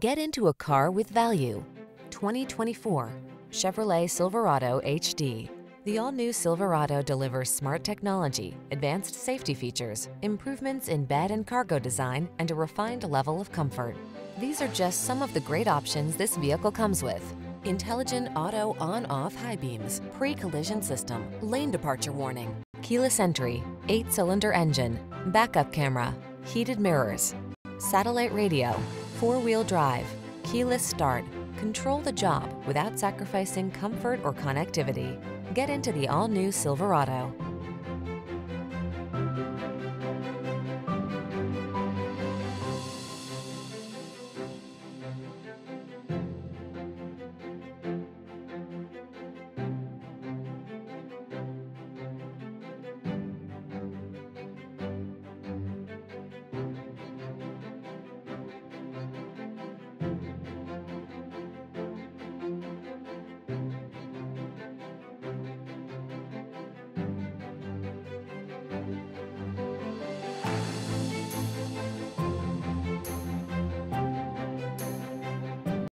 Get into a car with value. 2024 Chevrolet Silverado HD. The all-new Silverado delivers smart technology, advanced safety features, improvements in bed and cargo design, and a refined level of comfort. These are just some of the great options this vehicle comes with: intelligent auto on-off high beams, pre-collision system, lane departure warning, keyless entry, 8-cylinder engine, backup camera, heated mirrors, satellite radio, four-wheel drive, keyless start. Control the job without sacrificing comfort or connectivity. Get into the all-new Silverado.